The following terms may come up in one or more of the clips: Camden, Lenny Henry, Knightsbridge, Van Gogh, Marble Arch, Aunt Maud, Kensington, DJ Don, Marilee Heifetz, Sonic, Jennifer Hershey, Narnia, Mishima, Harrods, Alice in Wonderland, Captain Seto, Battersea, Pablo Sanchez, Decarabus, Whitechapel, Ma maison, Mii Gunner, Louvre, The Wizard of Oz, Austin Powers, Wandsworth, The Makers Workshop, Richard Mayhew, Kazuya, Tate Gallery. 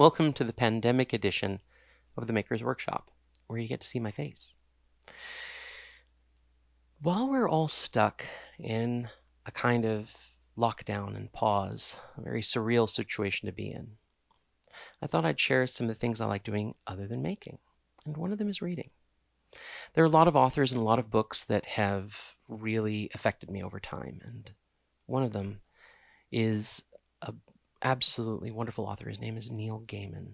Welcome to the pandemic edition of the Maker's Workshop, where you get to see my face. While we're all stuck in a kind of lockdown and pause, a very surreal situation to be in, I thought I'd share some of the things I like doing other than making, and one of them is reading. There are a lot of authors and a lot of books that have really affected me over time, and one of them is an absolutely wonderful author. His name is Neil Gaiman,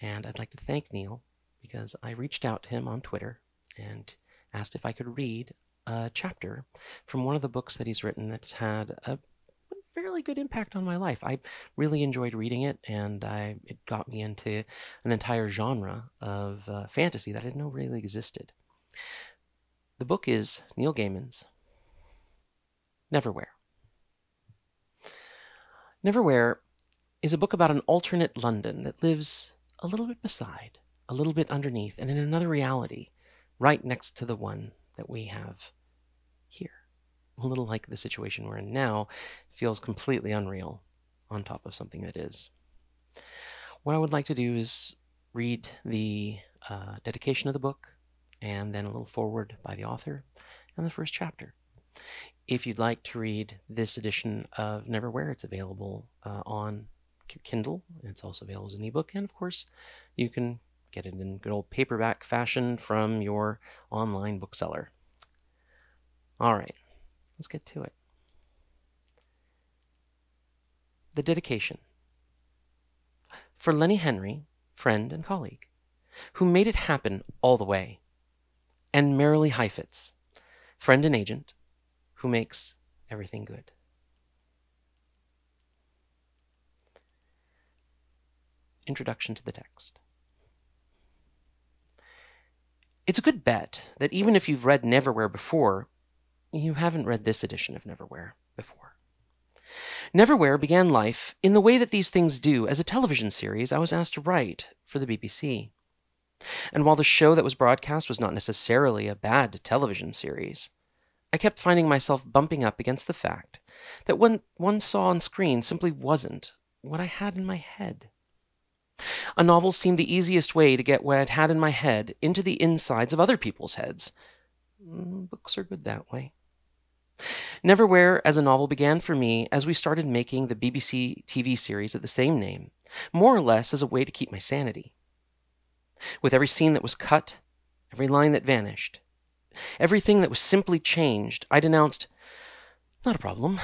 and I'd like to thank Neil because I reached out to him on Twitter and asked if I could read a chapter from one of the books that he's written that's had a fairly good impact on my life. I really enjoyed reading it, and it got me into an entire genre of fantasy that I didn't know really existed. The book is Neil Gaiman's Neverwhere. Neverwhere is a book about an alternate London that lives a little bit beside, a little bit underneath, and in another reality right next to the one that we have here. A little like the situation we're in now, feels completely unreal on top of something that is. What I would like to do is read the dedication of the book, and then a little foreword by the author, and the first chapter. If you'd like to read this edition of Neverwhere, it's available on Kindle. It's also available as an ebook, and of course, you can get it in good old paperback fashion from your online bookseller. All right. Let's get to it. The dedication. For Lenny Henry, friend and colleague, who made it happen all the way, and Marilee Heifetz, friend and agent, who makes everything good. Introduction to the text. It's a good bet that even if you've read Neverwhere before, you haven't read this edition of Neverwhere before. Neverwhere began life in the way that these things do as a television series I was asked to write for the BBC. And while the show that was broadcast was not necessarily a bad television series, I kept finding myself bumping up against the fact that what one saw on screen simply wasn't what I had in my head. A novel seemed the easiest way to get what I'd had in my head into the insides of other people's heads. Books are good that way. Neverwhere as a novel began for me as we started making the BBC TV series of the same name, more or less as a way to keep my sanity. With every scene that was cut, every line that vanished, everything that was simply changed, I denounced, not a problem,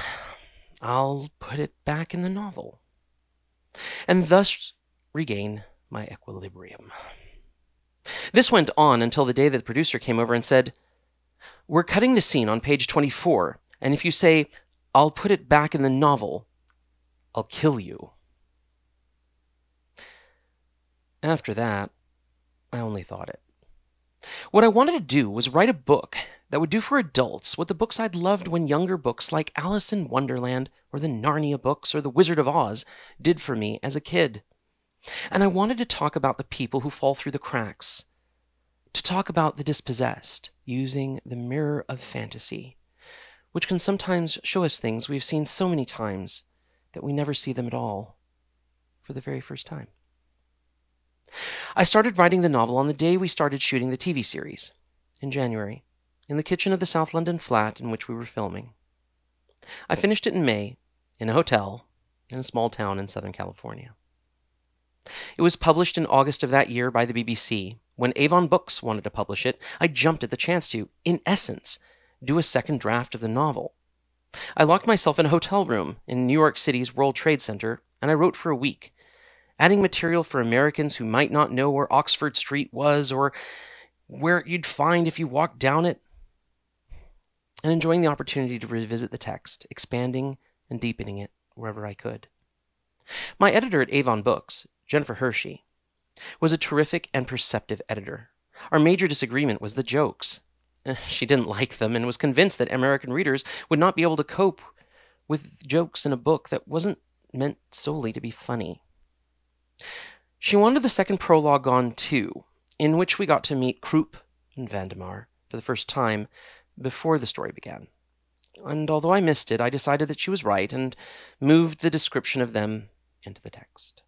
I'll put it back in the novel, and thus regain my equilibrium. This went on until the day that the producer came over and said, "We're cutting the scene on page 24, and if you say, 'I'll put it back in the novel,' I'll kill you." After that, I only thought it. What I wanted to do was write a book that would do for adults what the books I'd loved when younger, books like Alice in Wonderland or the Narnia books or The Wizard of Oz did for me as a kid. And I wanted to talk about the people who fall through the cracks, to talk about the dispossessed, using the mirror of fantasy, which can sometimes show us things we've seen so many times that we never see them at all for the very first time. I started writing the novel on the day we started shooting the TV series, in January, in the kitchen of the South London flat in which we were filming. I finished it in May, in a hotel, in a small town in Southern California. It was published in August of that year by the BBC. When Avon Books wanted to publish it, I jumped at the chance to, in essence, do a second draft of the novel. I locked myself in a hotel room in New York City's World Trade Center, and I wrote for a week, adding material for Americans who might not know where Oxford Street was or where you'd find if you walked down it, and enjoying the opportunity to revisit the text, expanding and deepening it wherever I could. My editor at Avon Books, Jennifer Hershey, was a terrific and perceptive editor. Our major disagreement was the jokes. She didn't like them and was convinced that American readers would not be able to cope with jokes in a book that wasn't meant solely to be funny. She wanted the second prologue gone too, in which we got to meet Croup and Vandemar for the first time before the story began. And although I missed it, I decided that she was right and moved the description of them into the text.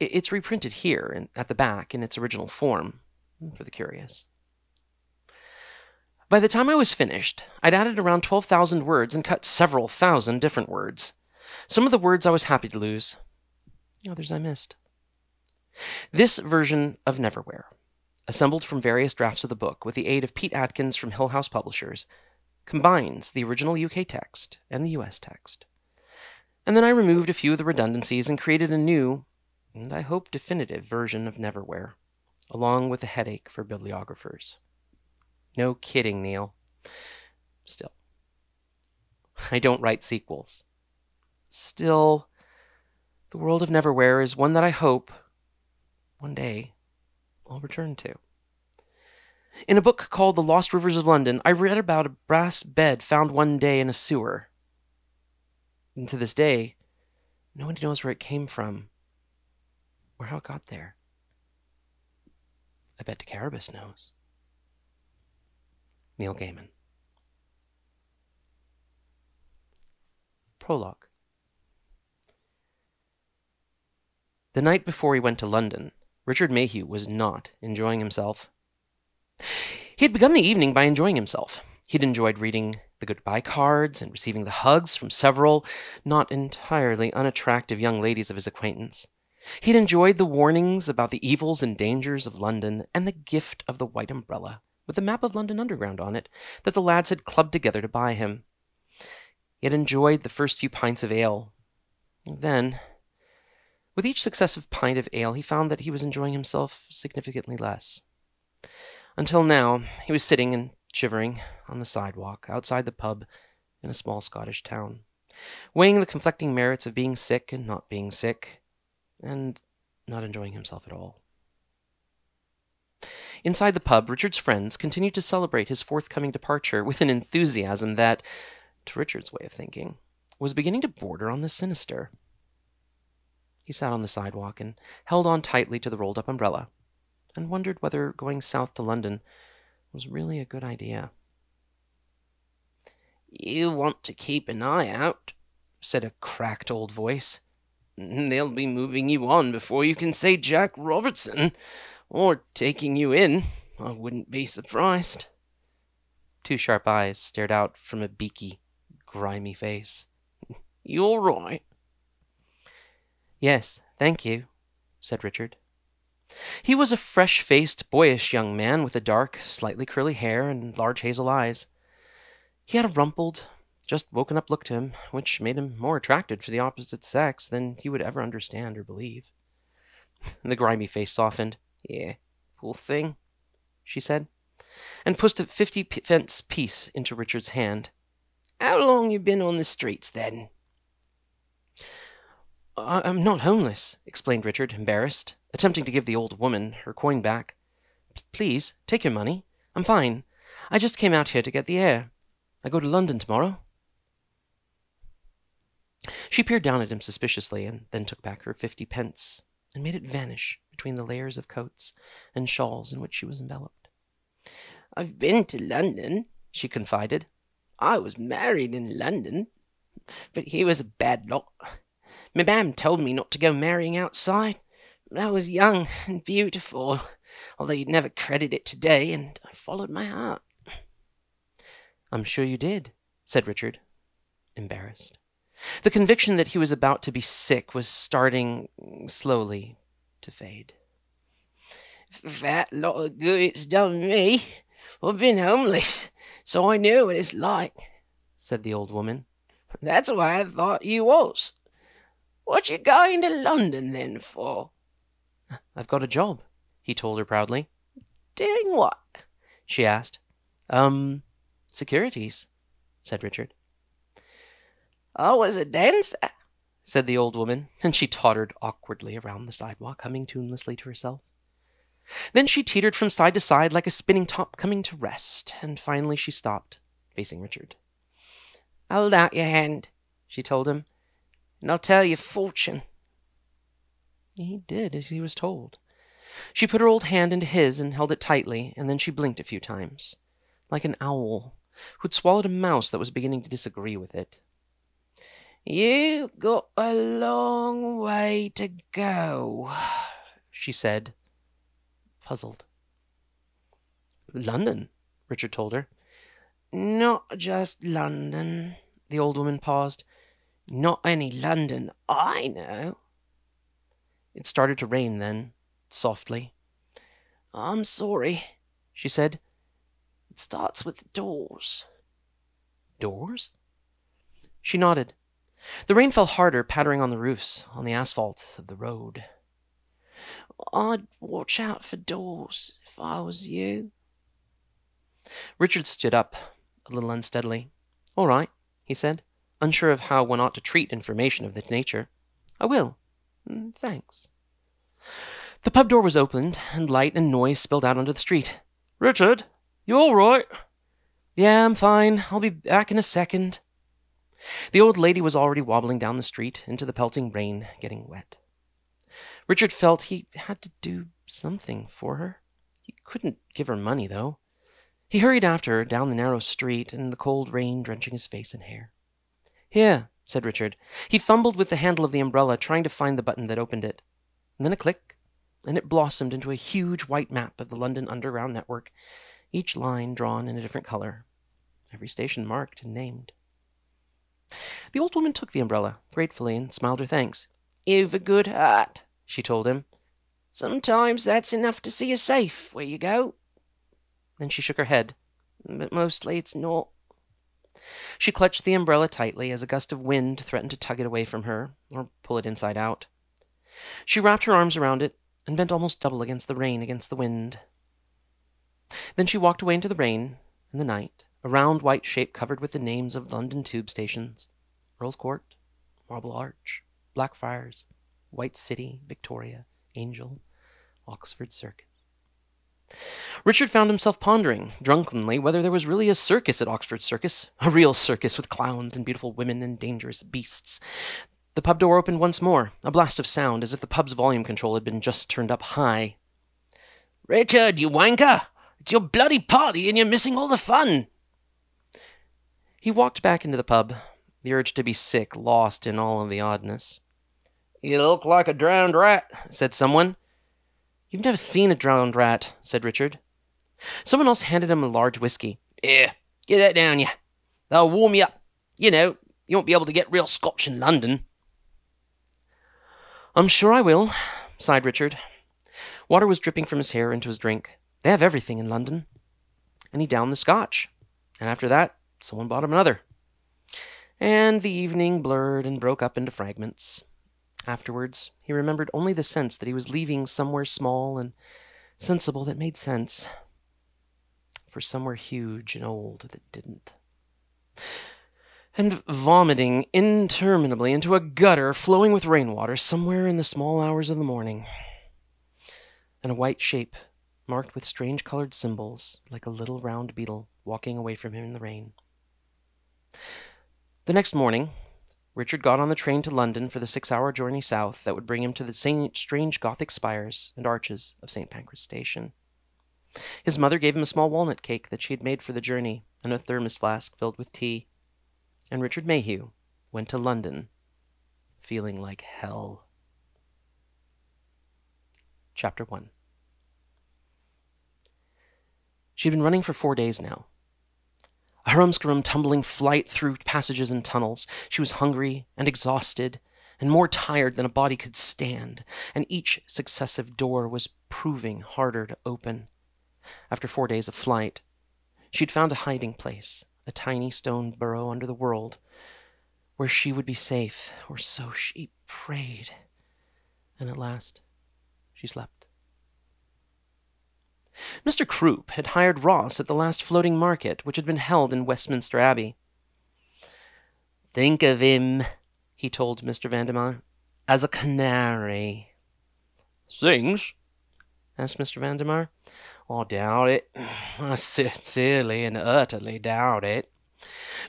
It's reprinted here and at the back in its original form, for the curious. By the time I was finished, I'd added around 12,000 words and cut several thousand different words. Some of the words I was happy to lose, others I missed. This version of Neverwhere, assembled from various drafts of the book with the aid of Pete Atkins from Hill House Publishers, combines the original UK text and the US text. And then I removed a few of the redundancies and created a new, and I hope definitive, version of Neverwhere, along with a headache for bibliographers. No kidding, Neil. Still, I don't write sequels. Still, the world of Neverwhere is one that I hope, one day, I'll return to. In a book called The Lost Rivers of London, I read about a brass bed found one day in a sewer. And to this day, nobody knows where it came from or how it got there. I bet Decarabus knows. Neil Gaiman. Prologue. The night before he went to London, Richard Mayhew was not enjoying himself. He had begun the evening by enjoying himself. He'd enjoyed reading the goodbye cards and receiving the hugs from several not entirely unattractive young ladies of his acquaintance. He'd enjoyed the warnings about the evils and dangers of London and the gift of the white umbrella, with a map of London Underground on it, that the lads had clubbed together to buy him. He had enjoyed the first few pints of ale. Then, with each successive pint of ale, he found that he was enjoying himself significantly less. Until now, he was sitting and shivering on the sidewalk outside the pub in a small Scottish town, weighing the conflicting merits of being sick and not being sick, and not enjoying himself at all. Inside the pub, Richard's friends continued to celebrate his forthcoming departure with an enthusiasm that, to Richard's way of thinking, was beginning to border on the sinister. He sat on the sidewalk and held on tightly to the rolled-up umbrella, and wondered whether going south to London was really a good idea. "You want to keep an eye out," said a cracked old voice. "They'll be moving you on before you can say Jack Robertson, or taking you in. I wouldn't be surprised." Two sharp eyes stared out from a beaky, grimy face. "You all right?" "Yes, thank you," said Richard. He was a fresh-faced, boyish young man with a dark, slightly curly hair and large hazel eyes. He had a rumpled, just-woken-up look to him, which made him more attracted to the opposite sex than he would ever understand or believe. The grimy face softened. "Yeah, cool thing," she said, and pushed a 50-pence piece into Richard's hand. "How long you been on the streets, then?" "I'm not homeless," explained Richard, embarrassed, attempting to give the old woman her coin back. "Please, take your money. I'm fine. I just came out here to get the air. I go to London tomorrow." She peered down at him suspiciously and then took back her 50 pence and made it vanish between the layers of coats and shawls in which she was enveloped. "I've been to London," she confided. "I was married in London, but he was a bad lot. My mam told me not to go marrying outside, but I was young and beautiful, although you'd never credit it today, and I followed my heart." "I'm sure you did," said Richard, embarrassed. The conviction that he was about to be sick was starting slowly to fade. "Fat lot of good it's done me. I've been homeless, so I knew what it's like," said the old woman. "That's why I thought you was. What you going to London then for?" "I've got a job," he told her proudly. "Doing what?" she asked. Securities," said Richard. "I was a dancer," said the old woman, and she tottered awkwardly around the sidewalk, humming tunelessly to herself. Then she teetered from side to side like a spinning top coming to rest, and finally she stopped, facing Richard. "Hold out your hand," she told him, "and I'll tell your fortune." He did as he was told. She put her old hand into his and held it tightly, and then she blinked a few times, like an owl who'd swallowed a mouse that was beginning to disagree with it. "You've got a long way to go," she said, puzzled. "London," Richard told her. "Not just London." The old woman paused. "Not any London I know." It started to rain then, softly. "I'm sorry," she said. "It starts with doors." "Doors?" She nodded. The rain fell harder, pattering on the roofs, on the asphalt of the road. "I'd watch out for doors if I was you." Richard stood up, a little unsteadily. "All right," he said, unsure of how one ought to treat information of this nature. "I will. Thanks." The pub door was opened, and light and noise spilled out onto the street. "Richard, you all right?" "Yeah, I'm fine. I'll be back in a second." The old lady was already wobbling down the street, into the pelting rain, getting wet. Richard felt he had to do something for her. He couldn't give her money, though. He hurried after her down the narrow street, and the cold rain drenching his face and hair. "Here," said Richard. He fumbled with the handle of the umbrella, trying to find the button that opened it. And then a click, and it blossomed into a huge white map of the London Underground network, each line drawn in a different color, every station marked and named. The old woman took the umbrella, gratefully, and smiled her thanks. "You've a good heart," she told him. "Sometimes that's enough to see you safe where you go." Then she shook her head. "But mostly it's not." She clutched the umbrella tightly as a gust of wind threatened to tug it away from her, or pull it inside out. She wrapped her arms around it, and bent almost double against the rain, against the wind. Then she walked away into the rain, in the night, a round white shape covered with the names of London tube stations: Earl's Court, Marble Arch, Blackfriars, White City, Victoria, Angel, Oxford Circus. Richard found himself pondering, drunkenly, whether there was really a circus at Oxford Circus, a real circus with clowns and beautiful women and dangerous beasts. The pub door opened once more, a blast of sound, as if the pub's volume control had been just turned up high. "Richard, you wanker! It's your bloody party and you're missing all the fun!" He walked back into the pub, the urge to be sick lost in all of the oddness. "You look like a drowned rat," said someone. "You've never seen a drowned rat," said Richard. Someone else handed him a large whiskey. "Here, get that down you. They'll warm you up. You know, you won't be able to get real Scotch in London." "I'm sure I will," sighed Richard. Water was dripping from his hair into his drink. "They have everything in London." And he downed the Scotch. And after that, someone bought him another. And the evening blurred and broke up into fragments. Afterwards, he remembered only the sense that he was leaving somewhere small and sensible that made sense, for somewhere huge and old that didn't. And vomiting interminably into a gutter flowing with rainwater somewhere in the small hours of the morning. And a white shape, marked with strange colored symbols, like a little round beetle, walking away from him in the rain. The next morning, Richard got on the train to London for the 6-hour journey south that would bring him to the strange Gothic spires and arches of St. Pancras Station. His mother gave him a small walnut cake that she had made for the journey, and a thermos flask filled with tea. And Richard Mayhew went to London, feeling like hell. Chapter 1. She'd been running for 4 days now. A hurumscarum tumbling flight through passages and tunnels. She was hungry and exhausted, and more tired than a body could stand, and each successive door was proving harder to open. After 4 days of flight, she'd found a hiding place, a tiny stone burrow under the world, where she would be safe, or so she prayed. And at last, she slept. Mr. Croup had hired Ross at the last floating market, which had been held in Westminster Abbey. "Think of him," he told Mr. Vandemar, "as a canary." "Sings?" asked Mr. Vandemar. "I doubt it. I sincerely and utterly doubt it."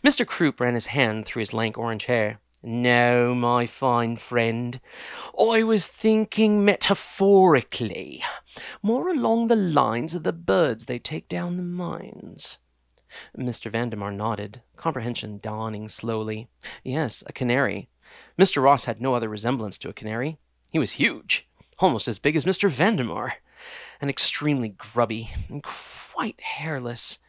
Mr. Croup ran his hand through his lank orange hair. "No, my fine friend. I was thinking metaphorically, more along the lines of the birds they take down the mines. Mr. Vandemar nodded, comprehension dawning slowly. Yes, a canary. Mr. Ross had no other resemblance to a canary. He was huge, almost as big as Mr. Vandemar, and extremely grubby, and quite hairless,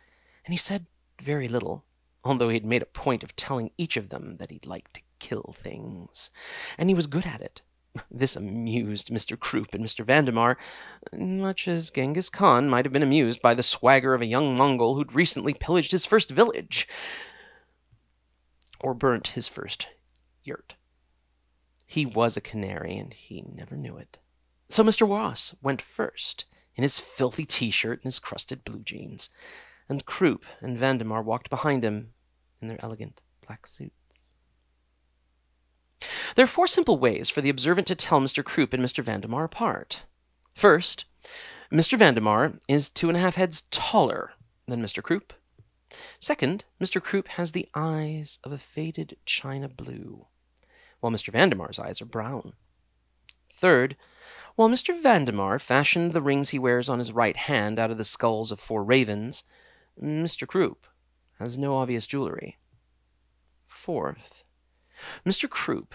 and he said very little, although he had made a point of telling each of them that he'd like to kill things, and he was good at it. This amused Mr. Croup and Mr. Vandemar, much as Genghis Khan might have been amused by the swagger of a young Mongol who'd recently pillaged his first village, or burnt his first yurt. He was a canary, and he never knew it. So Mr. Ross went first, in his filthy T-shirt and his crusted blue jeans, and Croup and Vandemar walked behind him in their elegant black suits. There are four simple ways for the observant to tell Mr. Croup and Mr. Vandemar apart. First, Mr. Vandemar is 2.5 heads taller than Mr. Croup. Second, Mr. Croup has the eyes of a faded china blue, while Mr. Vandemar's eyes are brown. Third, while Mr. Vandemar fashioned the rings he wears on his right hand out of the skulls of 4 ravens, Mr. Croup has no obvious jewelry. Fourth, Mr. Croup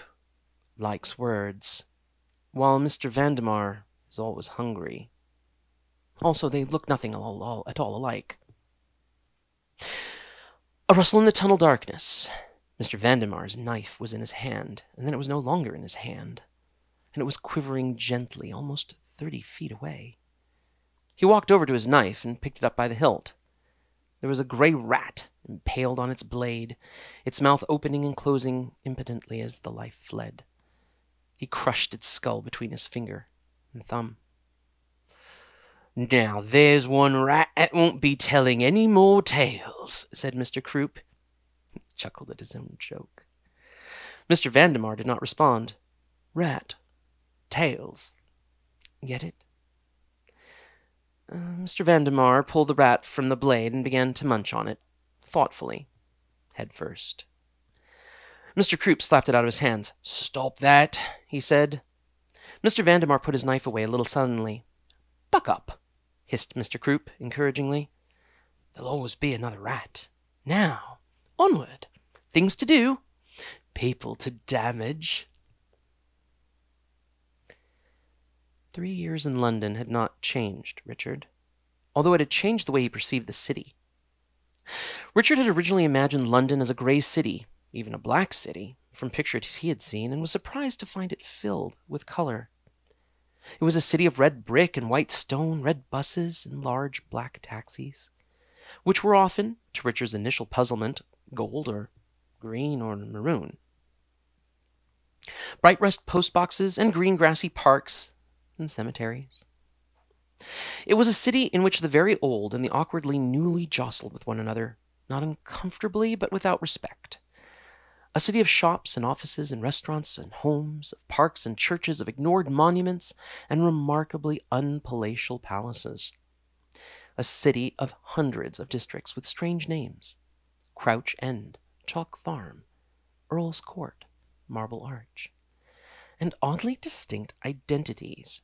likes words, while Mr. Vandemar is always hungry. Also, they look nothing at all alike. A rustle in the tunnel darkness. Mr. Vandemar's knife was in his hand, and then it was no longer in his hand, and it was quivering gently, almost 30 feet away. He walked over to his knife and picked it up by the hilt. There was a grey rat impaled on its blade, its mouth opening and closing impotently as the life fled. He crushed its skull between his finger and thumb. "Now there's one rat that won't be telling any more tales," said Mr. Croup. He chuckled at his own joke. Mr. Vandemar did not respond. Rat. Tails. Get it? Mr. Vandemar pulled the rat from the blade and began to munch on it, thoughtfully, head first. Mr. Croup slapped it out of his hands. "Stop that," he said. Mr. Vandemar put his knife away a little suddenly. "Buck up," hissed Mr. Croup encouragingly. "There'll always be another rat. Now, onward. Things to do. People to damage." 3 years in London had not changed Richard, although it had changed the way he perceived the city. Richard had originally imagined London as a grey city, even a black city, from pictures he had seen, and was surprised to find it filled with colour. It was a city of red brick and white stone, red buses and large black taxis, which were often, to Richard's initial puzzlement, gold or green or maroon. Bright rust post boxes and green grassy parks and cemeteries. It was a city in which the very old and the awkwardly newly jostled with one another, not uncomfortably but without respect. A city of shops and offices and restaurants and homes, of parks and churches, of ignored monuments and remarkably unpalatial palaces. A city of hundreds of districts with strange names. Crouch End, Chalk Farm, Earl's Court, Marble Arch. And oddly distinct identities.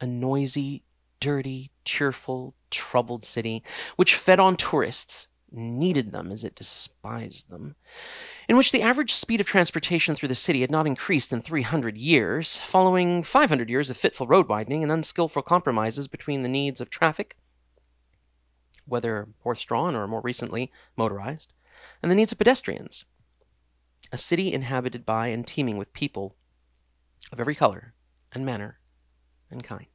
A noisy, dirty, cheerful, troubled city, which fed on tourists, needed them as it despised them, in which the average speed of transportation through the city had not increased in 300 years, following 500 years of fitful road widening and unskillful compromises between the needs of traffic, whether horse-drawn or, more recently, motorized, and the needs of pedestrians. A city inhabited by and teeming with people of every color and manner and kind.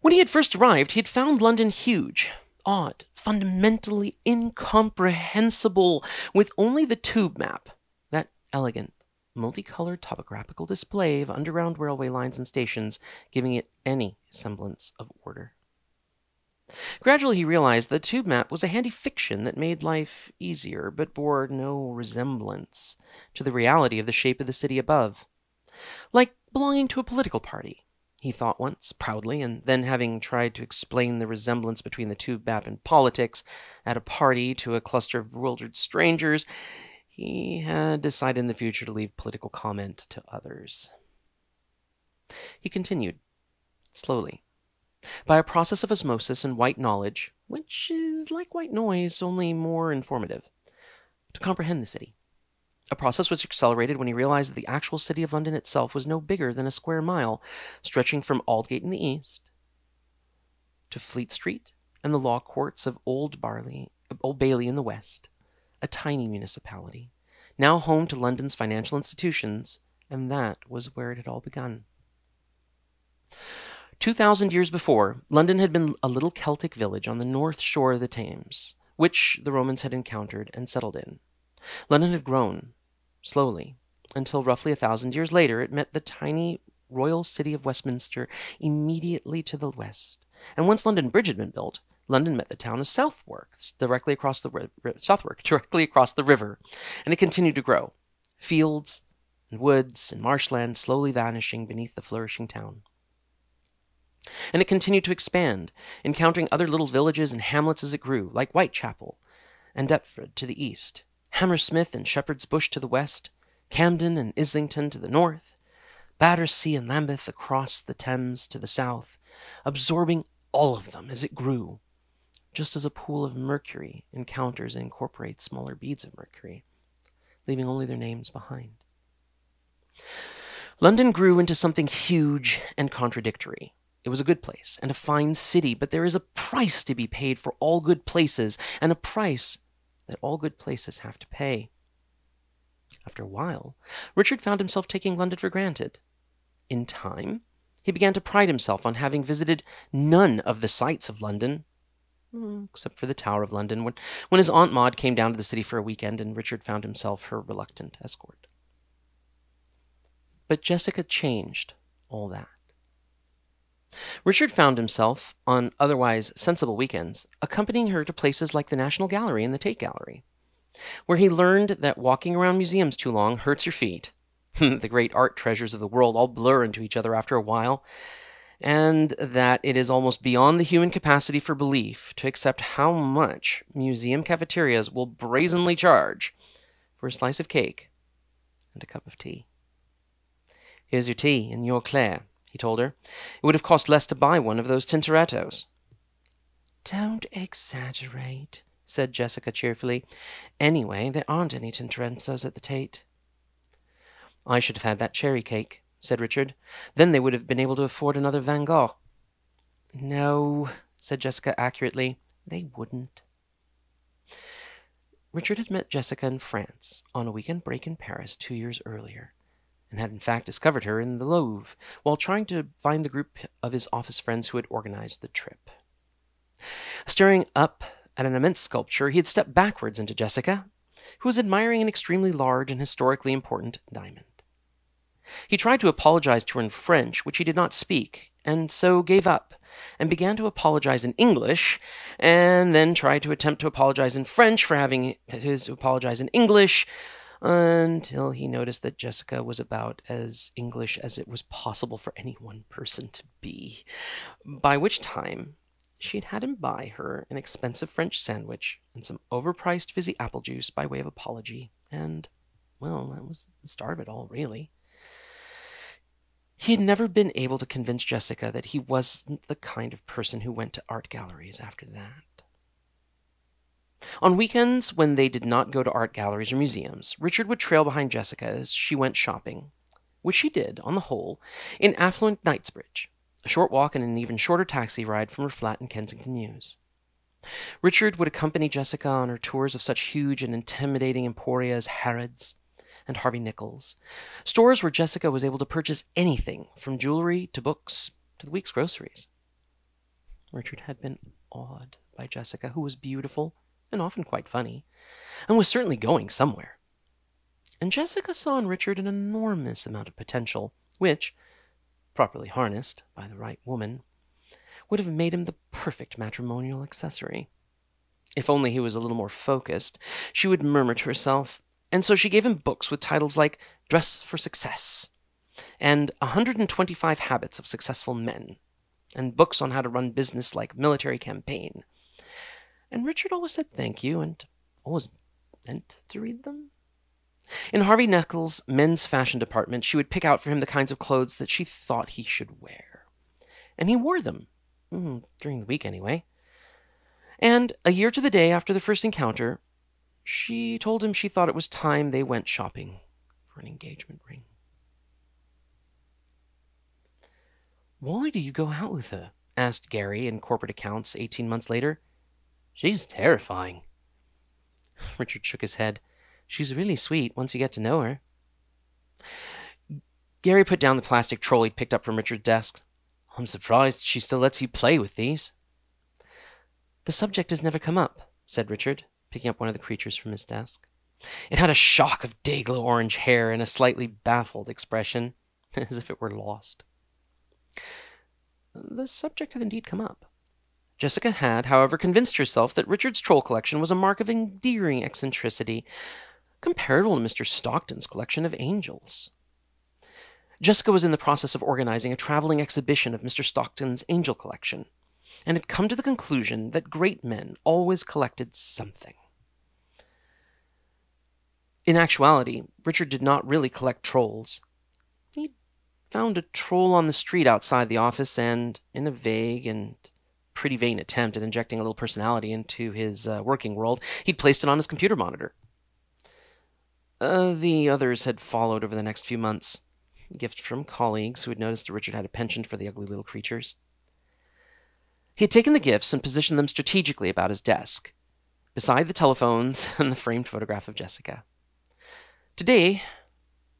When he had first arrived, he had found London huge, odd, fundamentally incomprehensible, with only the tube map, that elegant, multicolored topographical display of underground railway lines and stations, giving it any semblance of order. Gradually he realized the tube map was a handy fiction that made life easier, but bore no resemblance to the reality of the shape of the city above. Like belonging to a political party, he thought once, proudly, and then having tried to explain the resemblance between the tube map and politics at a party to a cluster of bewildered strangers, he had decided in the future to leave political comment to others. He continued, slowly, By a process of osmosis and white knowledge, which is like white noise, only more informative, to comprehend the city. A process which accelerated when he realized that the actual city of London itself was no bigger than a square mile, stretching from Aldgate in the east to Fleet Street and the law courts of Old Bailey in the west, a tiny municipality, now home to London's financial institutions, and that was where it had all begun. 2,000 years before, London had been a little Celtic village on the north shore of the Thames, which the Romans had encountered and settled in. London had grown, slowly, until roughly 1,000 years later it met the tiny royal city of Westminster immediately to the west. And once London Bridge had been built, London met the town of Southwark, directly across the river, and it continued to grow, fields and woods and marshland slowly vanishing beneath the flourishing town. And it continued to expand, encountering other little villages and hamlets as it grew, like Whitechapel and Deptford to the east, Hammersmith and Shepherd's Bush to the west, Camden and Islington to the north, Battersea and Lambeth across the Thames to the south, absorbing all of them as it grew, just as a pool of mercury encounters and incorporates smaller beads of mercury, leaving only their names behind. London grew into something huge and contradictory. It was a good place and a fine city, but there is a price to be paid for all good places, and a price that all good places have to pay. After a while, Richard found himself taking London for granted. In time, he began to pride himself on having visited none of the sights of London, except for the Tower of London, when his Aunt Maud came down to the city for a weekend and Richard found himself her reluctant escort. But Jessica changed all that. Richard found himself, on otherwise sensible weekends, accompanying her to places like the National Gallery and the Tate Gallery, where he learned that walking around museums too long hurts your feet, the great art treasures of the world all blur into each other after a while, and that it is almost beyond the human capacity for belief to accept how much museum cafeterias will brazenly charge for a slice of cake and a cup of tea. "Here's your tea in your Claire," he told her. "It would have cost less to buy one of those Tintorettos." "Don't exaggerate," said Jessica cheerfully. "Anyway, there aren't any Tintorettos at the Tate." "I should have had that cherry cake," said Richard. "Then they would have been able to afford another Van Gogh." "No," said Jessica accurately, "they wouldn't." Richard had met Jessica in France on a weekend break in Paris 2 years earlier, and had in fact discovered her in the Louvre while trying to find the group of his office friends who had organized the trip. Staring up at an immense sculpture, he had stepped backwards into Jessica, who was admiring an extremely large and historically important diamond. He tried to apologize to her in French, which he did not speak, and so gave up, and began to apologize in English, and then tried to attempt to apologize in French for having to apologize in English, until he noticed that Jessica was about as English as it was possible for any one person to be, by which time she had had him buy her an expensive French sandwich and some overpriced fizzy apple juice by way of apology, and, well, that was the start of it all, really. He had never been able to convince Jessica that he wasn't the kind of person who went to art galleries after that. On weekends, when they did not go to art galleries or museums, Richard would trail behind Jessica as she went shopping, which she did, on the whole, in affluent Knightsbridge, a short walk and an even shorter taxi ride from her flat in Kensington Mews. Richard would accompany Jessica on her tours of such huge and intimidating emporia as Harrods and Harvey Nichols, stores where Jessica was able to purchase anything from jewelry to books to the week's groceries. Richard had been awed by Jessica, who was beautiful and often quite funny, and was certainly going somewhere. And Jessica saw in Richard an enormous amount of potential, which, properly harnessed by the right woman, would have made him the perfect matrimonial accessory. If only he was a little more focused, she would murmur to herself, and so she gave him books with titles like Dress for Success, and 125 Habits of Successful Men, and books on how to run business like Military Campaign. And Richard always said thank you, and always meant to read them. In Harvey Nichols' men's fashion department, she would pick out for him the kinds of clothes that she thought he should wear. And he wore them, during the week anyway. And a year to the day after the first encounter, she told him she thought it was time they went shopping for an engagement ring. "Why do you go out with her?" asked Gary in Corporate Accounts 18 months later. "She's terrifying." Richard shook his head. "She's really sweet once you get to know her." Gary put down the plastic trolley picked up from Richard's desk. "I'm surprised she still lets you play with these." "The subject has never come up," said Richard, picking up one of the creatures from his desk. It had a shock of day-glow-orange hair and a slightly baffled expression, as if it were lost. The subject had indeed come up. Jessica had, however, convinced herself that Richard's troll collection was a mark of endearing eccentricity, comparable to Mr. Stockton's collection of angels. Jessica was in the process of organizing a traveling exhibition of Mr. Stockton's angel collection, and had come to the conclusion that great men always collected something. In actuality, Richard did not really collect trolls. He found a troll on the street outside the office, and, in a vague and pretty vain attempt at injecting a little personality into his working world, he'd placed it on his computer monitor. The others had followed over the next few months. A gift from colleagues who had noticed that Richard had a penchant for the ugly little creatures. He had taken the gifts and positioned them strategically about his desk, beside the telephones and the framed photograph of Jessica. Today,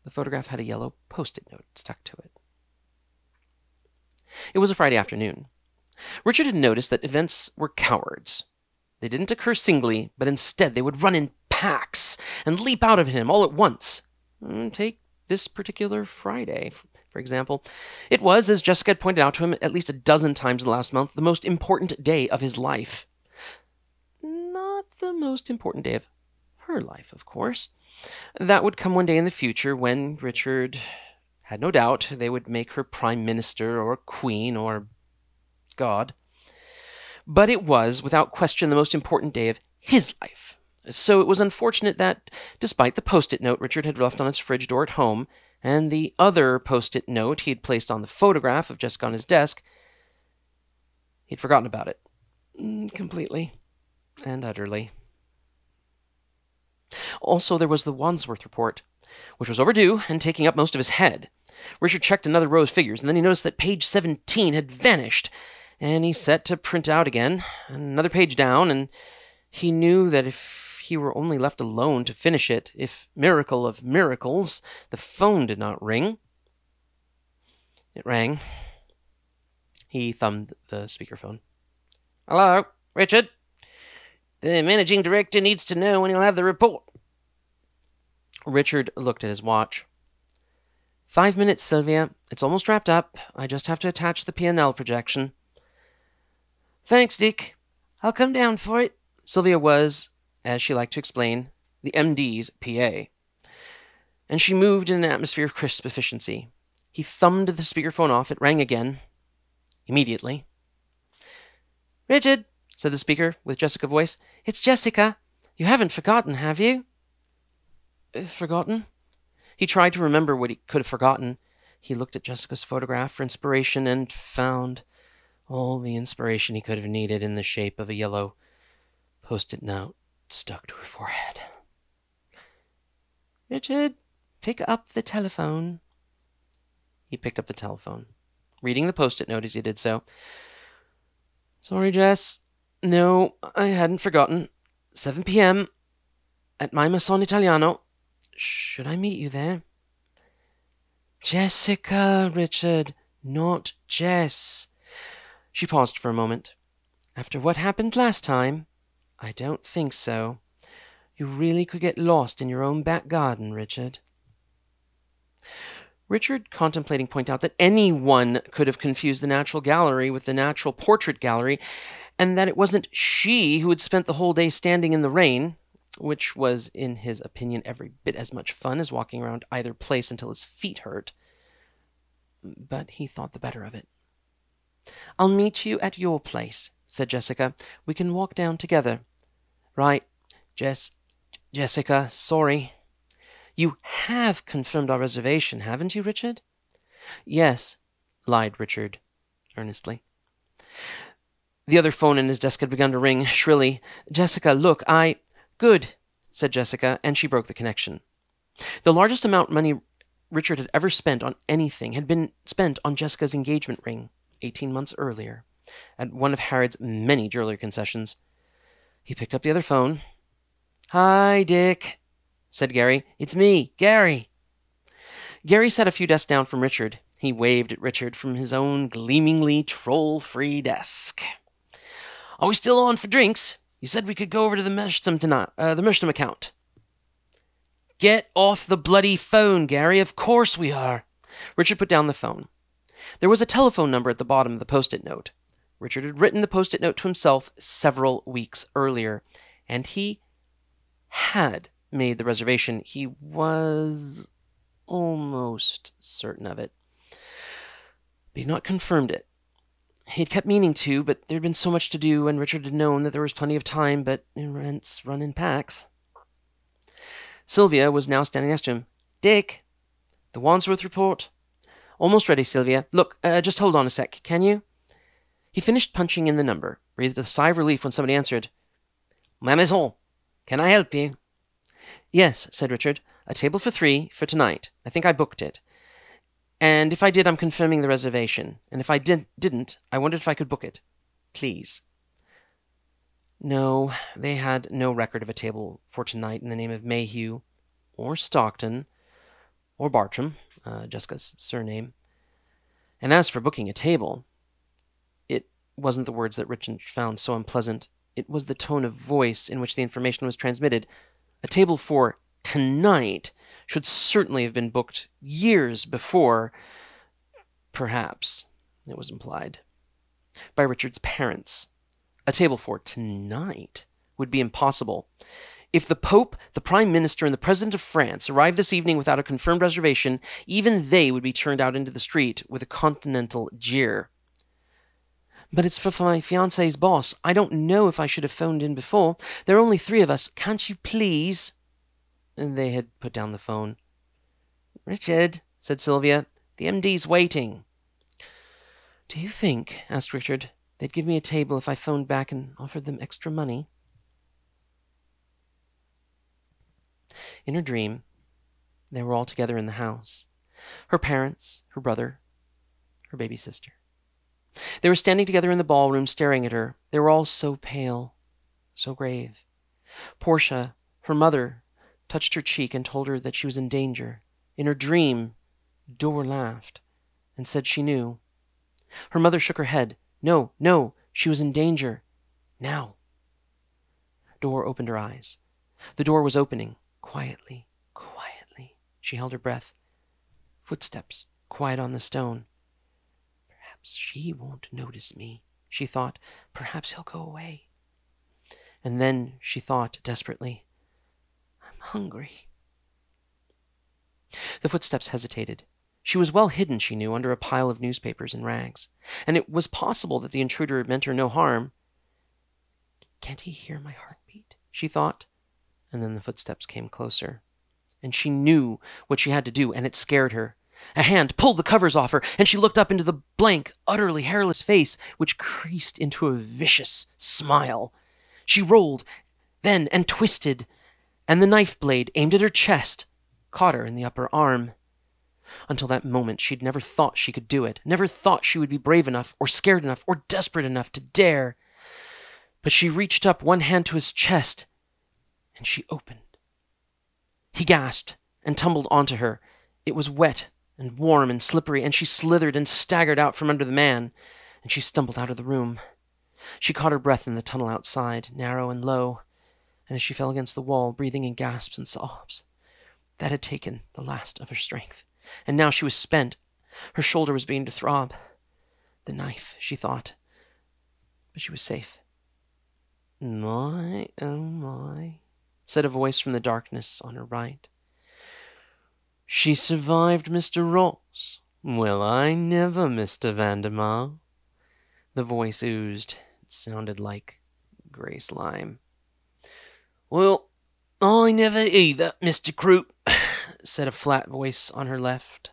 the photograph had a yellow post-it note stuck to it. It was a Friday afternoon. Richard had noticed that events were cowards. They didn't occur singly, but instead they would run in packs and leap out of him all at once. Take this particular Friday, for example. It was, as Jessica had pointed out to him at least a dozen times in the last month, the most important day of his life. Not the most important day of her life, of course. That would come one day in the future when Richard had no doubt they would make her prime minister or queen or god. But it was, without question, the most important day of his life. So it was unfortunate that, despite the post-it note Richard had left on his fridge door at home, and the other post-it note he had placed on the photograph of Jessica on his desk, he'd forgotten about it. Completely and utterly. Also, there was the Wandsworth report, which was overdue and taking up most of his head. Richard checked another row of figures, and then he noticed that page 17 had vanished, and he set to print out again, another page down, and he knew that if he were only left alone to finish it, if, miracle of miracles, the phone did not ring. It rang. He thumbed the speakerphone. "Hello, Richard? The managing director needs to know when he'll have the report." Richard looked at his watch. "5 minutes, Sylvia. It's almost wrapped up. I just have to attach the P&L projection." "Thanks, Dick. I'll come down for it." Sylvia was, as she liked to explain, the MD's PA. And she moved in an atmosphere of crisp efficiency. He thumbed the speakerphone off. It rang again. Immediately. "Richard," said the speaker with Jessica's voice. "It's Jessica. You haven't forgotten, have you?" Forgotten? He tried to remember what he could have forgotten. He looked at Jessica's photograph for inspiration and found all the inspiration he could have needed in the shape of a yellow post-it note stuck to her forehead. "Richard, pick up the telephone." He picked up the telephone, reading the post-it note as he did so. "Sorry, Jess. No, I hadn't forgotten. 7 p.m. at my Maison Italiano. Should I meet you there?" "Jessica, Richard, not Jess." She paused for a moment. "After what happened last time, I don't think so. You really could get lost in your own back garden, Richard." Richard, contemplating, pointed out that anyone could have confused the Natural Gallery with the Natural Portrait Gallery, and that it wasn't she who had spent the whole day standing in the rain, which was, in his opinion, every bit as much fun as walking around either place until his feet hurt. But he thought the better of it. "I'll meet you at your place," said Jessica. "We can walk down together." "Right, Jessica, sorry. You have confirmed our reservation, haven't you, Richard?" "Yes," lied Richard, earnestly. The other phone in his desk had begun to ring shrilly. "Jessica, look, I—" "Good," said Jessica, and she broke the connection. The largest amount of money Richard had ever spent on anything had been spent on Jessica's engagement ring 18 months earlier, at one of Harrod's many jewelry concessions. He picked up the other phone. "Hi, Dick," said Gary. "It's me, Gary." Gary sat a few desks down from Richard. He waved at Richard from his own gleamingly troll-free desk. "Are we still on for drinks? You said we could go over to the Merstham tonight, the Merstham account." "Get off the bloody phone, Gary. Of course we are." Richard put down the phone. There was a telephone number at the bottom of the post-it note. Richard had written the post-it note to himself several weeks earlier, and he had made the reservation. He was almost certain of it, but he had not confirmed it. He had kept meaning to, but there had been so much to do, and Richard had known that there was plenty of time, but rents run in packs. Sylvia was now standing next to him. "Dick, the Wandsworth report?" "Almost ready, Sylvia. Look, just hold on a sec, can you?" He finished punching in the number, breathed a sigh of relief when somebody answered. "Ma maison, can I help you?" "Yes," said Richard. "A table for 3 for tonight. I think I booked it. And if I did, I'm confirming the reservation. And if I didn't, I wondered if I could book it. Please." No, they had no record of a table for tonight in the name of Mayhew, or Stockton, or Bartram, Jessica's surname. And as for booking a table, it wasn't the words that Richard found so unpleasant. It was the tone of voice in which the information was transmitted. A table for tonight should certainly have been booked years before, perhaps, it was implied, by Richard's parents. A table for tonight would be impossible. If the Pope, the Prime Minister, and the President of France arrived this evening without a confirmed reservation, even they would be turned out into the street with a continental jeer. "But it's for my fiancé's boss. I don't know if I should have phoned in before. There are only 3 of us. Can't you please—" And they had put down the phone. "Richard," said Sylvia, "the MD's waiting." "Do you think," asked Richard, "they'd give me a table if I phoned back and offered them extra money?" In her dream, they were all together in the house. Her parents, her brother, her baby sister. They were standing together in the ballroom, staring at her. They were all so pale, so grave. Portia, her mother, touched her cheek and told her that she was in danger. In her dream, Dor laughed and said she knew. Her mother shook her head. No, no, she was in danger. Now. Dor opened her eyes. The door was opening. Quietly, quietly, she held her breath. Footsteps, quiet on the stone. "She won't notice me," she thought. "Perhaps he'll go away." And then she thought desperately, "I'm hungry." The footsteps hesitated. She was well hidden, she knew, under a pile of newspapers and rags, and it was possible that the intruder had meant her no harm. "Can't he hear my heartbeat?" she thought. And then the footsteps came closer, and she knew what she had to do, and it scared her. A hand pulled the covers off her, and she looked up into the blank, utterly hairless face, which creased into a vicious smile. She rolled, then, and twisted, and the knife blade, aimed at her chest, caught her in the upper arm. Until that moment, she'd never thought she could do it, never thought she would be brave enough, or scared enough, or desperate enough to dare. But she reached up one hand to his chest, and she opened. He gasped and tumbled onto her. It was wet and warm and slippery, and she slithered and staggered out from under the man, and she stumbled out of the room. She caught her breath in the tunnel outside, narrow and low, and as she fell against the wall, breathing in gasps and sobs, that had taken the last of her strength, and now she was spent. Her shoulder was beginning to throb. The knife, she thought, but she was safe. "My, oh my," said a voice from the darkness on her right. "She survived Mr. Ross. Well, I never, Mr. Vandemar." The voice oozed. It sounded like grey slime. "Well, I never either, Mr. Croup," said a flat voice on her left.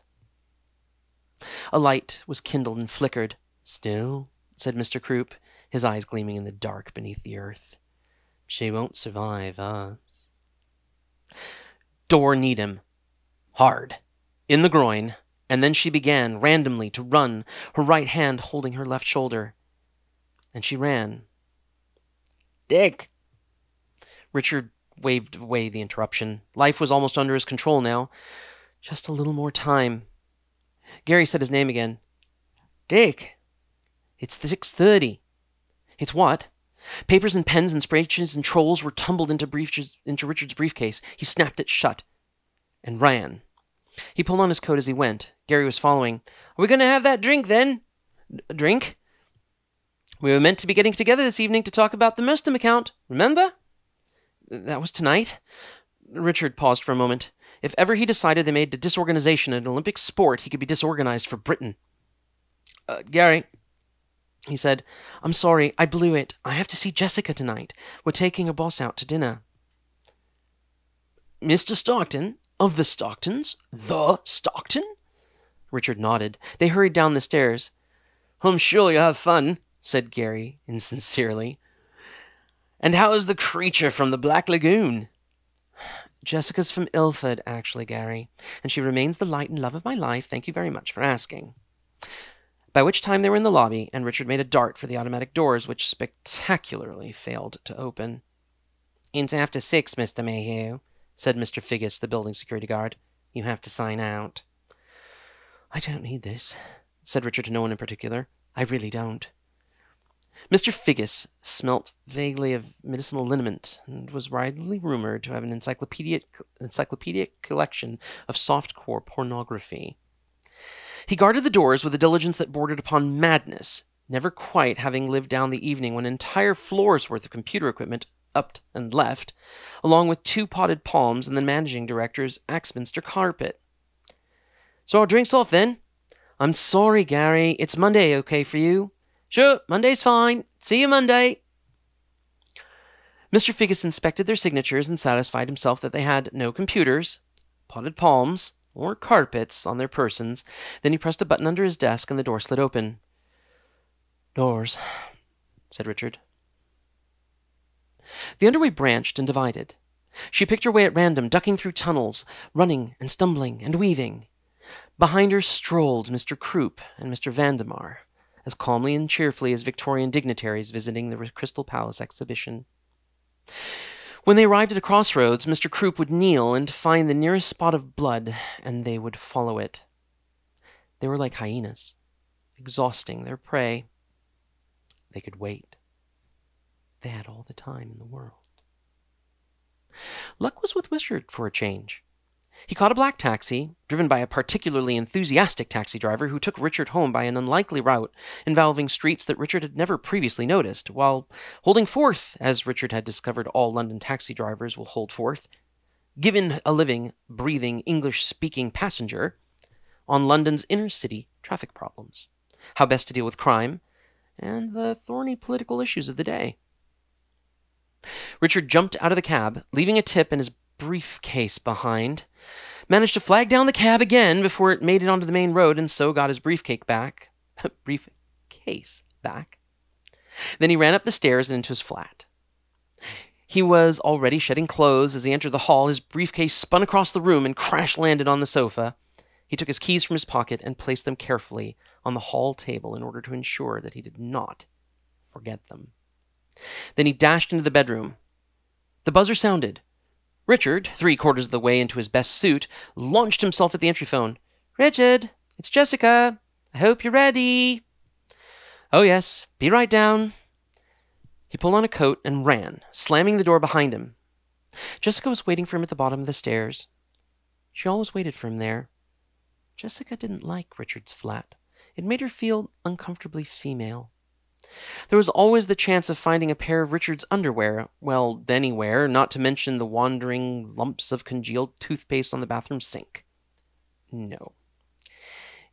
A light was kindled and flickered. "Still," said Mr. Croup, his eyes gleaming in the dark beneath the earth. She won't survive us. Dor kneed him. Hard. In the groin. And then she began, randomly, to run, her right hand holding her left shoulder. And she ran. Dick! Richard waved away the interruption. Life was almost under his control now. Just a little more time. Gary said his name again. Dick! It's 6:30. It's what? Papers and pens and spreadsheets and trolls were tumbled into Richard's briefcase. He snapped it shut and ran. He pulled on his coat as he went. Gary was following. Are we going to have that drink, then? Drink? We were meant to be getting together this evening to talk about the Merstham account, remember? That was tonight? Richard paused for a moment. If ever he decided they made the disorganization an Olympic sport, he could be disorganized for Britain. Gary, he said, I'm sorry, I blew it. I have to see Jessica tonight. We're taking her boss out to dinner. Mr. Stockton? Of the Stocktons? The Stockton? Richard nodded. They hurried down the stairs. I'm sure you'll have fun, said Gary, insincerely. And how is the creature from the Black Lagoon? Jessica's from Ilford, actually, Gary, and she remains the light and love of my life. Thank you very much for asking. By which time they were in the lobby, and Richard made a dart for the automatic doors, which spectacularly failed to open. It's after 6, Mr. Mayhew, said Mr. Figgis, the building security guard. You have to sign out. I don't need this, said Richard to no one in particular. I really don't. Mr. Figgis smelt vaguely of medicinal liniment and was widely rumored to have an encyclopedic collection of softcore pornography. He guarded the doors with a diligence that bordered upon madness, never quite having lived down the evening when entire floors' worth of computer equipment up and left, along with 2 potted palms and the managing director's Axminster carpet. So our drink's off, then? I'm sorry, Gary. It's Monday okay for you? Sure, Monday's fine. See you Monday. Mr. Figgis inspected their signatures and satisfied himself that they had no computers, potted palms, or carpets on their persons. Then he pressed a button under his desk and the door slid open. Doors, said Richard. The underway branched and divided. She picked her way at random, ducking through tunnels, running and stumbling and weaving. Behind her strolled Mr. Croup and Mr. Vandemar, as calmly and cheerfully as Victorian dignitaries visiting the Crystal Palace exhibition. When they arrived at a crossroads, Mr. Croup would kneel and find the nearest spot of blood, and they would follow it. They were like hyenas, exhausting their prey. They could wait. They had all the time in the world. Luck was with Richard for a change. He caught a black taxi, driven by a particularly enthusiastic taxi driver who took Richard home by an unlikely route involving streets that Richard had never previously noticed, while holding forth, as Richard had discovered all London taxi drivers will hold forth, given a living, breathing, English-speaking passenger, on London's inner-city traffic problems, how best to deal with crime, and the thorny political issues of the day. Richard jumped out of the cab, leaving a tip and his briefcase behind, managed to flag down the cab again before it made it onto the main road, and so got his briefcase back. Then he ran up the stairs and into his flat. He was already shedding clothes as he entered the hall. His briefcase spun across the room and crash-landed on the sofa. He took his keys from his pocket and placed them carefully on the hall table in order to ensure that he did not forget them. Then he dashed into the bedroom. The buzzer sounded. Richard, 3/4 of the way into his best suit, launched himself at the entry phone. Richard, it's Jessica. I hope you're ready. Oh yes, be right down. He pulled on a coat and ran, slamming the door behind him. Jessica was waiting for him at the bottom of the stairs. She always waited for him there. Jessica didn't like Richard's flat. It made her feel uncomfortably female. There was always the chance of finding a pair of Richard's underwear, well, anywhere, not to mention the wandering lumps of congealed toothpaste on the bathroom sink. No.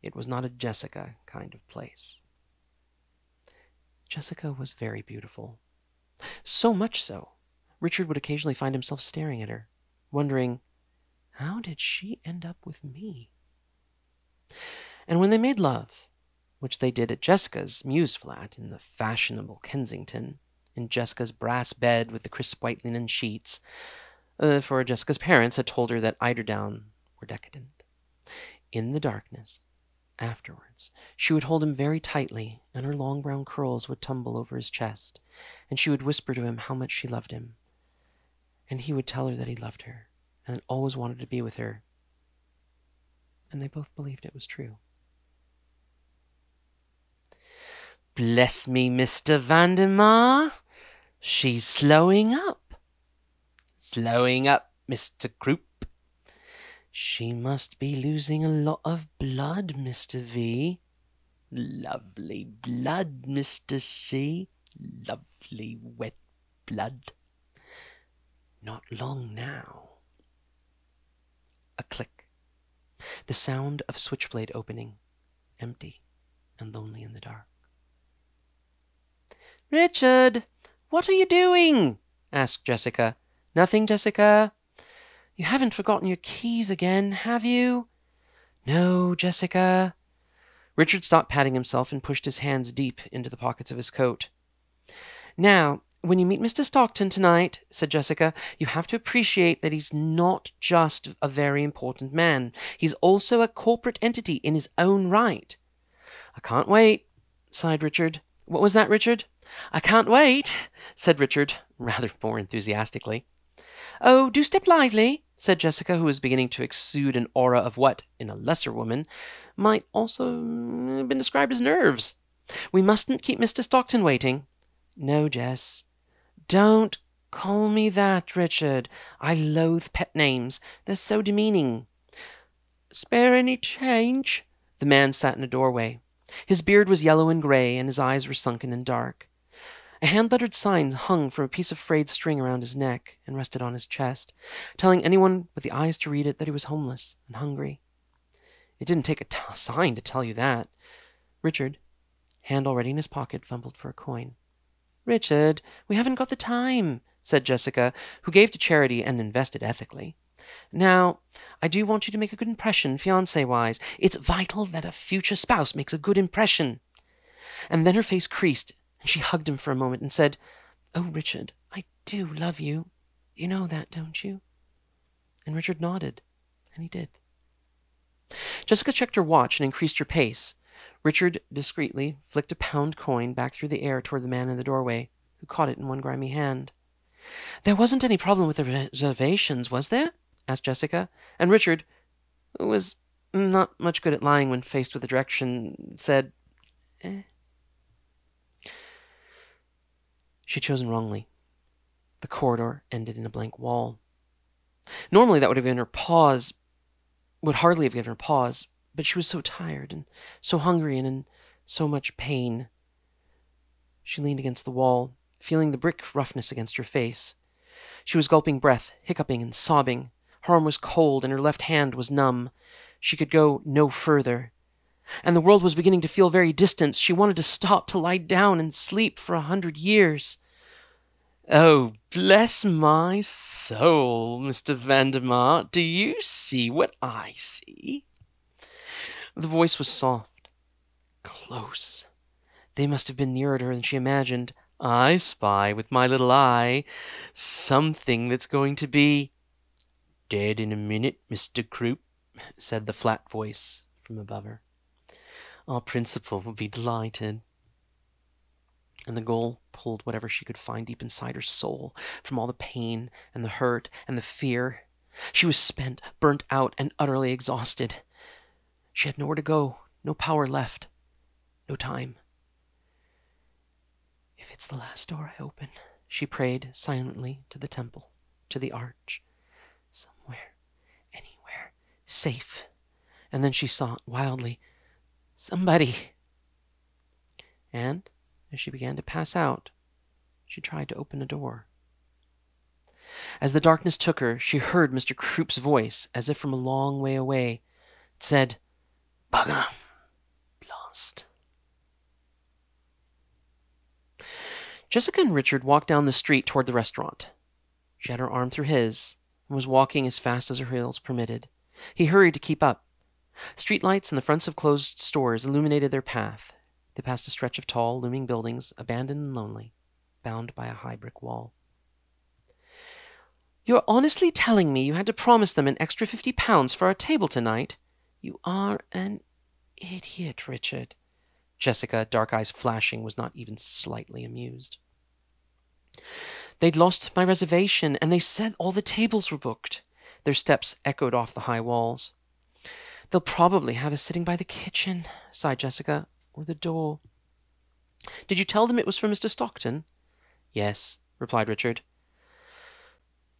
It was not a Jessica kind of place. Jessica was very beautiful. So much so, Richard would occasionally find himself staring at her, wondering, how did she end up with me? And when they made love, which they did at Jessica's Muse flat in the fashionable Kensington, in Jessica's brass bed with the crisp white linen sheets, for Jessica's parents had told her that eiderdown were decadent. In the darkness, afterwards, she would hold him very tightly, and her long brown curls would tumble over his chest, and she would whisper to him how much she loved him. And he would tell her that he loved her, and always wanted to be with her. And they both believed it was true. "Bless me, Mr. Vandemar, she's slowing up." "Slowing up, Mr. Croup." "She must be losing a lot of blood, Mr. V." "Lovely blood, Mr. C. Lovely wet blood." "Not long now." A click. The sound of a switchblade opening, empty and lonely in the dark. "Richard, what are you doing?" asked Jessica. "Nothing, Jessica." "You haven't forgotten your keys again, have you?" "No, Jessica." Richard stopped patting himself and pushed his hands deep into the pockets of his coat. "Now, when you meet Mr. Stockton tonight," said Jessica, "you have to appreciate that he's not just a very important man. He's also a corporate entity in his own right." "I can't wait," sighed Richard. "What was that, Richard?" "I can't wait," said Richard, rather more enthusiastically. "Oh, do step lively," said Jessica, who was beginning to exude an aura of what, in a lesser woman, might also have been described as nerves. "We mustn't keep Mr. Stockton waiting." "No, Jess." "Don't call me that, Richard. I loathe pet names. They're so demeaning." "Spare any change?" The man sat in a doorway. His beard was yellow and grey, and his eyes were sunken and dark. A hand-lettered sign hung from a piece of frayed string around his neck and rested on his chest, telling anyone with the eyes to read it that he was homeless and hungry. It didn't take a sign to tell you that. Richard, hand already in his pocket, fumbled for a coin. "Richard, we haven't got the time," said Jessica, who gave to charity and invested ethically. "Now, I do want you to make a good impression, fiancé-wise. It's vital that a future spouse makes a good impression." And then her face creased, and she hugged him for a moment and said, "Oh, Richard, I do love you. You know that, don't you?" And Richard nodded, and he did. Jessica checked her watch and increased her pace. Richard discreetly flicked a pound coin back through the air toward the man in the doorway, who caught it in one grimy hand. "There wasn't any problem with the reservations, was there?" asked Jessica, and Richard, who was not much good at lying when faced with a direction, said, "Eh." She'd chosen wrongly. The corridor ended in a blank wall. Normally that would have given her pause, would hardly have given her pause, but she was so tired and so hungry and in so much pain. She leaned against the wall, feeling the brick roughness against her face. She was gulping breath, hiccuping and sobbing. Her arm was cold and her left hand was numb. She could go no further. And the world was beginning to feel very distant. She wanted to stop, to lie down and sleep for 100 years. "Oh, bless my soul, Mr. Vandemar, do you see what I see?" The voice was soft. Close. They must have been nearer to her than she imagined. "I spy with my little eye something that's going to be dead in a minute, Mr. Croup," said the flat voice from above her. "Our principal will be delighted." And the girl pulled whatever she could find deep inside her soul from all the pain and the hurt and the fear. She was spent, burnt out, and utterly exhausted. She had nowhere to go, no power left, no time. "If it's the last door I open," she prayed silently to the temple, to the arch, somewhere, anywhere, safe. And then she sought wildly, "Somebody!" And, as she began to pass out, she tried to open a door. As the darkness took her, she heard Mr. Croup's voice, as if from a long way away. It said, "Bugger! Blast!" Jessica and Richard walked down the street toward the restaurant. She had her arm through his, and was walking as fast as her heels permitted. He hurried to keep up. Streetlights and the fronts of closed stores illuminated their path. They passed a stretch of tall, looming buildings, abandoned and lonely, bound by a high brick wall. "You're honestly telling me you had to promise them an extra £50 for our table tonight? You are an idiot, Richard." Jessica, dark eyes flashing, was not even slightly amused. "They'd lost my reservation, and they said all the tables were booked." Their steps echoed off the high walls. "They'll probably have us sitting by the kitchen," sighed Jessica, "or the door." "Did you tell them it was for Mr. Stockton?" "Yes," replied Richard.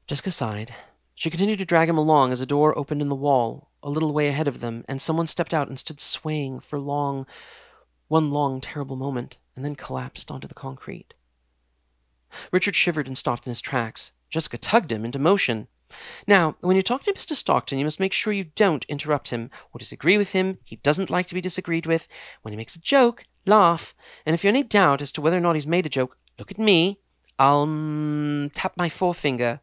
Jessica sighed. She continued to drag him along as a door opened in the wall, a little way ahead of them, and someone stepped out and stood swaying for one long, terrible moment, and then collapsed onto the concrete. Richard shivered and stopped in his tracks. Jessica tugged him into motion. "Now, when you talk to Mr. Stockton, you must make sure you don't interrupt him or disagree with him. He doesn't like to be disagreed with. When he makes a joke, laugh. And if you're in any doubt as to whether or not he's made a joke, look at me. I'll tap my forefinger."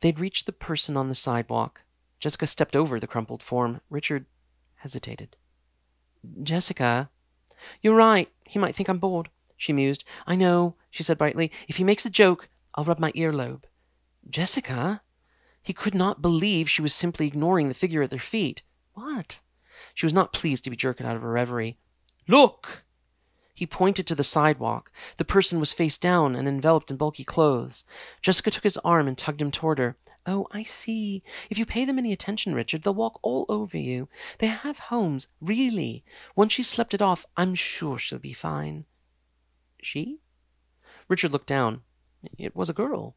They'd reached the person on the sidewalk. Jessica stepped over the crumpled form. Richard hesitated. "Jessica, you're right. He might think I'm bored," she mused. "I know," she said brightly. "If he makes a joke, I'll rub my earlobe." Jessica? He could not believe she was simply ignoring the figure at their feet. What? She was not pleased to be jerked out of her reverie. "Look!" He pointed to the sidewalk. The person was face down and enveloped in bulky clothes. Jessica took his arm and tugged him toward her. "Oh, I see. If you pay them any attention, Richard, they'll walk all over you. They have homes, really. Once she's slept it off, I'm sure she'll be fine." "She?" Richard looked down. It was a girl.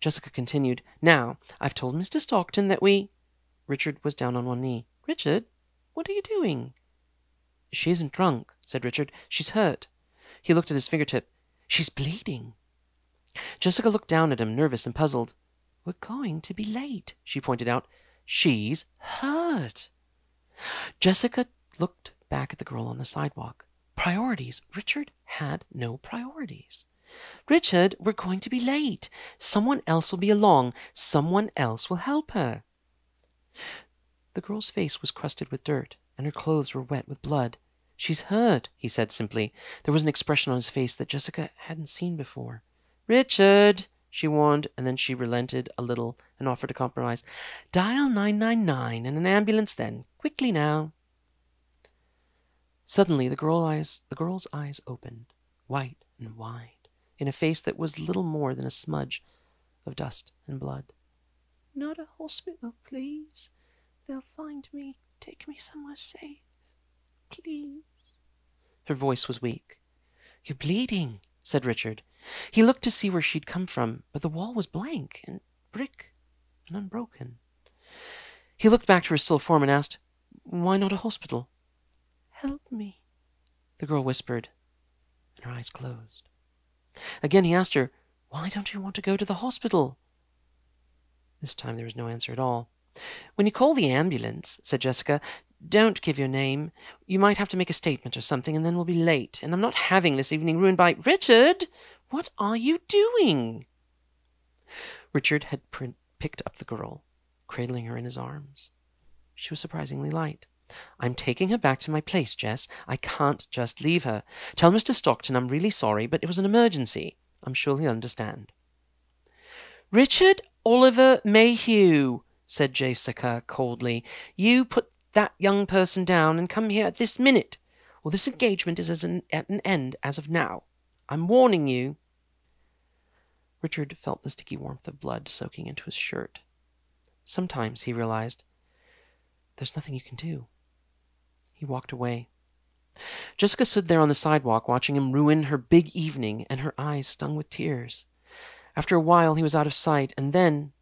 Jessica continued. "Now, I've told Mr. Stockton that we—" Richard was down on one knee. "Richard, what are you doing?" "She isn't drunk," said Richard. "She's hurt." He looked at his fingertip. "She's bleeding." Jessica looked down at him, nervous and puzzled. "We're going to be late," she pointed out. "She's hurt." Jessica looked back at the girl on the sidewalk. Priorities. Richard had no priorities. "Richard, we're going to be late. Someone else will be along. Someone else will help her." The girl's face was crusted with dirt, and her clothes were wet with blood. "She's hurt," he said simply. There was an expression on his face that Jessica hadn't seen before. "Richard," she warned, and then she relented a little and offered a compromise. "Dial 999 and an ambulance then. Quickly now." Suddenly the girl's eyes opened, white and wide, in a face that was little more than a smudge of dust and blood. "Not a hospital, please. They'll find me. Take me somewhere safe. Please." Her voice was weak. "You're bleeding," said Richard. He looked to see where she'd come from, but the wall was blank and brick and unbroken. He looked back to her still form and asked, "Why not a hospital?" "Help me," the girl whispered, and her eyes closed. Again he asked her, "Why don't you want to go to the hospital?" This time there was no answer at all. "When you call the ambulance," said Jessica, "don't give your name. You might have to make a statement or something, and then we'll be late, and I'm not having this evening ruined by—" "Richard, what are you doing?" Richard had picked up the girl, cradling her in his arms. She was surprisingly light. "I'm taking her back to my place, Jess. I can't just leave her. Tell Mr. Stockton I'm really sorry, but it was an emergency. I'm sure he'll understand." "Richard Oliver Mayhew," said Jessica coldly, "you put that young person down and come here at this minute, or this engagement is at an end as of now. I'm warning you." Richard felt the sticky warmth of blood soaking into his shirt. Sometimes, he realized, there's nothing you can do. He walked away. Jessica stood there on the sidewalk, watching him ruin her big evening, and her eyes stung with tears. After a while, he was out of sight, and then,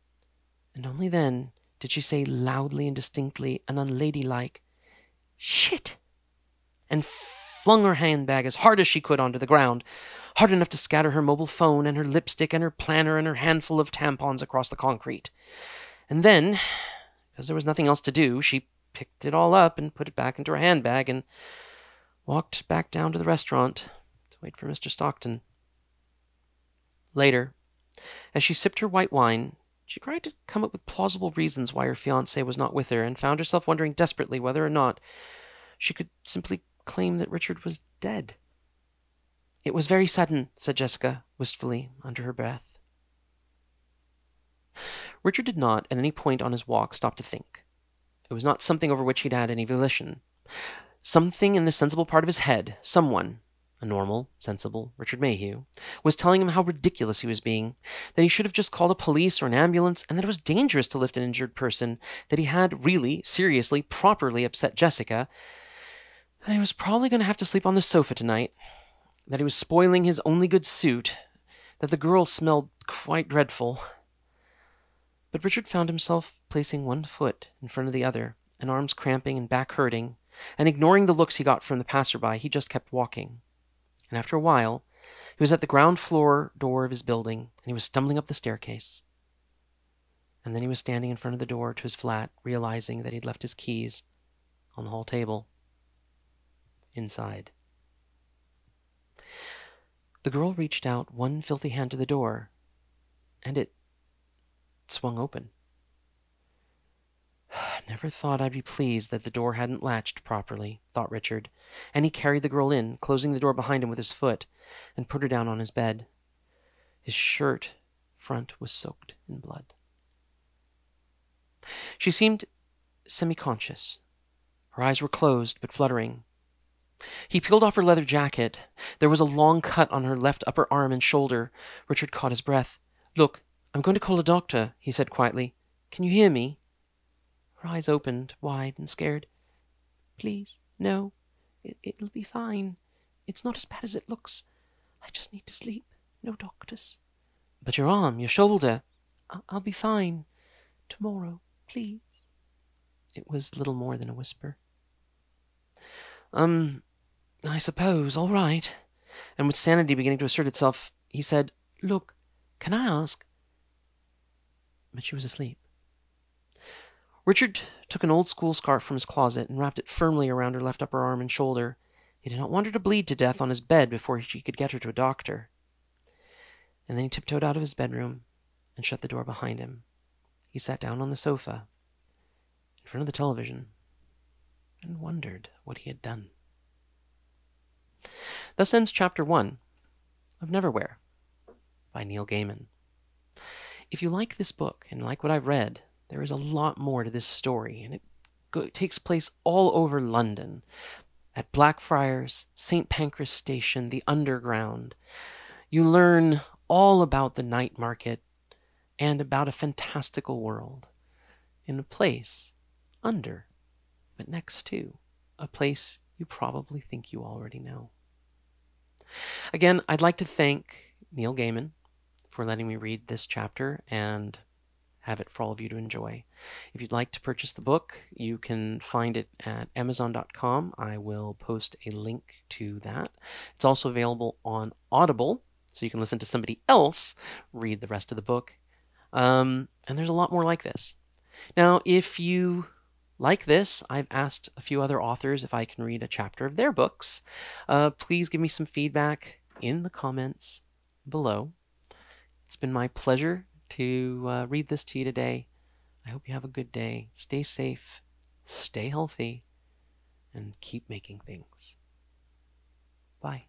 and only then, did she say loudly and distinctly and unladylike, "Shit!" and flung her handbag as hard as she could onto the ground, hard enough to scatter her mobile phone and her lipstick and her planner and her handful of tampons across the concrete. And then, because there was nothing else to do, she picked it all up and put it back into her handbag and walked back down to the restaurant to wait for Mr. Stockton. Later, as she sipped her white wine, She tried to come up with plausible reasons why her fiancé was not with her, and found herself wondering desperately whether or not she could simply claim that Richard was dead. "It was very sudden," said Jessica, wistfully, under her breath. Richard did not, at any point on his walk, stop to think. It was not something over which he'd had any volition. Something in the sensible part of his head, someone, a normal, sensible Richard Mayhew, was telling him how ridiculous he was being, that he should have just called a police or an ambulance, and that it was dangerous to lift an injured person, that he had really, seriously, properly upset Jessica, that he was probably going to have to sleep on the sofa tonight, that he was spoiling his only good suit, that the girl smelled quite dreadful. But Richard found himself placing one foot in front of the other, and arms cramping and back hurting, and ignoring the looks he got from the passerby, he just kept walking. And after a while, he was at the ground floor door of his building, and he was stumbling up the staircase. And then he was standing in front of the door to his flat, realizing that he'd left his keys on the hall table. Inside. The girl reached out one filthy hand to the door, and it swung open. "Never thought I'd be pleased that the door hadn't latched properly," thought Richard, and he carried the girl in, closing the door behind him with his foot, and put her down on his bed. His shirt front was soaked in blood. She seemed semi-conscious. Her eyes were closed, but fluttering. He peeled off her leather jacket. There was a long cut on her left upper arm and shoulder. Richard caught his breath. "Look, I'm going to call a doctor," he said quietly. "Can you hear me?" Her eyes opened, wide and scared. "Please, no. It'll be fine. It's not as bad as it looks. I just need to sleep. No doctors." "But your arm, your shoulder." I'll be fine. Tomorrow, please." It was little more than a whisper. I suppose, all right." And with sanity beginning to assert itself, he said, "Look, can I ask?" But she was asleep. Richard took an old school scarf from his closet and wrapped it firmly around her left upper arm and shoulder. He did not want her to bleed to death on his bed before he could get her to a doctor. And then he tiptoed out of his bedroom and shut the door behind him. He sat down on the sofa in front of the television and wondered what he had done. Thus ends Chapter 1 of Neverwhere by Neil Gaiman. If you like this book and like what I've read, there is a lot more to this story, and it takes place all over London, at Blackfriars, St. Pancras Station, the Underground. You learn all about the night market and about a fantastical world in a place under, but next to, a place you probably think you already know. Again, I'd like to thank Neil Gaiman for letting me read this chapter and have it for all of you to enjoy. If you'd like to purchase the book, you can find it at Amazon.com. I will post a link to that. It's also available on Audible, so you can listen to somebody else read the rest of the book. And there's a lot more like this. Now, if you like this, I've asked a few other authors if I can read a chapter of their books. Please give me some feedback in the comments below. It's been my pleasure to read this to you today. I hope you have a good day. Stay safe, stay healthy, and keep making things. Bye.